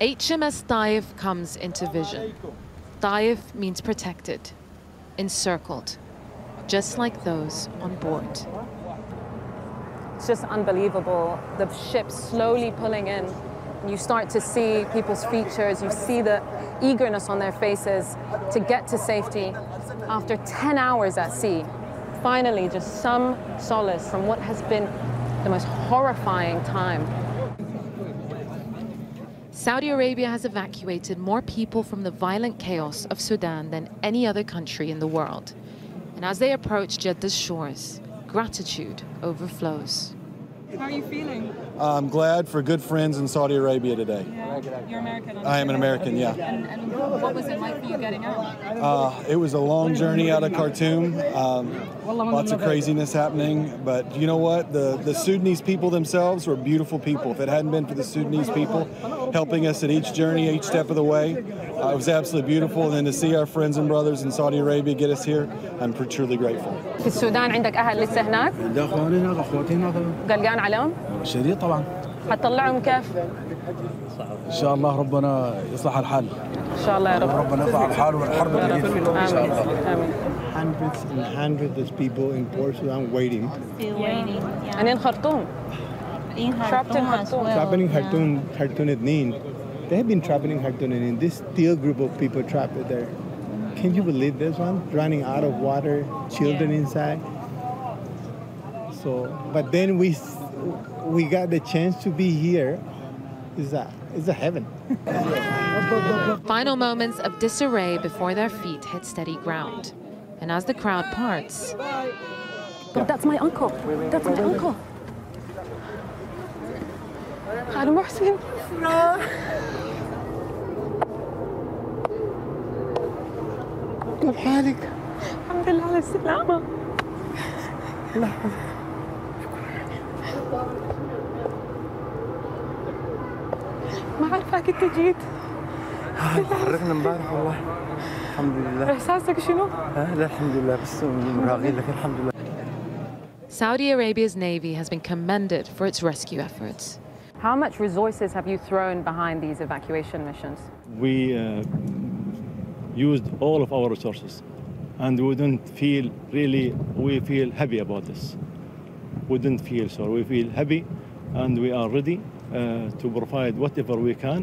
HMS Taif comes into vision. Taif means protected, encircled, just like those on board. It's just unbelievable. The ship slowly pulling in. You start to see people's features. You see the eagerness on their faces to get to safety after 10 hours at sea. Finally, just some solace from what has been the most horrifying time. Saudi Arabia has evacuated more people from the violent chaos of Sudan than any other country in the world. And as they approach Jeddah's shores, gratitude overflows. How are you feeling? I'm glad for good friends in Saudi Arabia today. Yeah. You're American. I am an American, yeah. And what was it like for you getting out? It was a long journey out of Khartoum. Lots of craziness happening. But you know what? The Sudanese people themselves were beautiful people. If it hadn't been for the Sudanese people helping us at each journey, each step of the way, it was absolutely beautiful. And then to see our friends and brothers in Saudi Arabia get us here, I'm truly grateful. في السودان عندك أهل لسه هناك؟ عندي أخواني هناك أخواتي هناك. قلقان عليهم؟ شديد طبعا. حتطلعهم كيف؟ إن شاء الله ربنا يصلح الحال. إن شاء الله يا رب. ربنا يصلح الحال والحرب تنتهي إن شاء الله. آمين. Hundreds and hundreds of people in Port Sudan waiting. Waiting. And in Khartoum. Trapped in Khartoum. Trapped in Khartoum. Khartoum Ethnin. They have been trapped in Khartoum, and this still group of people trapped there. Can you believe this one? Running out of water, children inside. So, but then we got the chance to be here. It's a heaven. Final moments of disarray before their feet hit steady ground, and as the crowd parts. But that's my uncle. That's my uncle. Mohsin. كيف حالك؟ الحمد لله على السلامة. ما عارفاك أنت جيت. تحركنا امبارح والله. الحمد لله. إحساسك شنو؟ لا الحمد لله بس راغين لك الحمد لله. Saudi Arabia's navy has been commended for its rescue efforts. How much resources have you thrown behind these evacuation missions? We used all of our resources, and we didn't feel really, we feel happy about this. We didn't feel sorry, we feel happy, and we are ready to provide whatever we can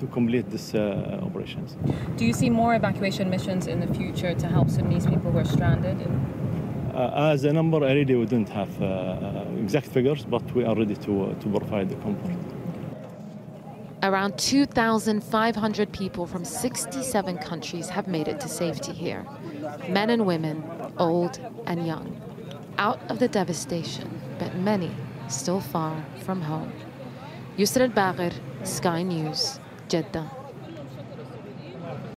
to complete this operations. Do you see more evacuation missions in the future to help Sudanese people who are stranded? As a number, I really wouldn't have exact figures, but we are ready to provide the comfort. Around 2,500 people from 67 countries have made it to safety here. Men and women, old and young. Out of the devastation, but many still far from home. Yousra Elbagir, Sky News, Jeddah.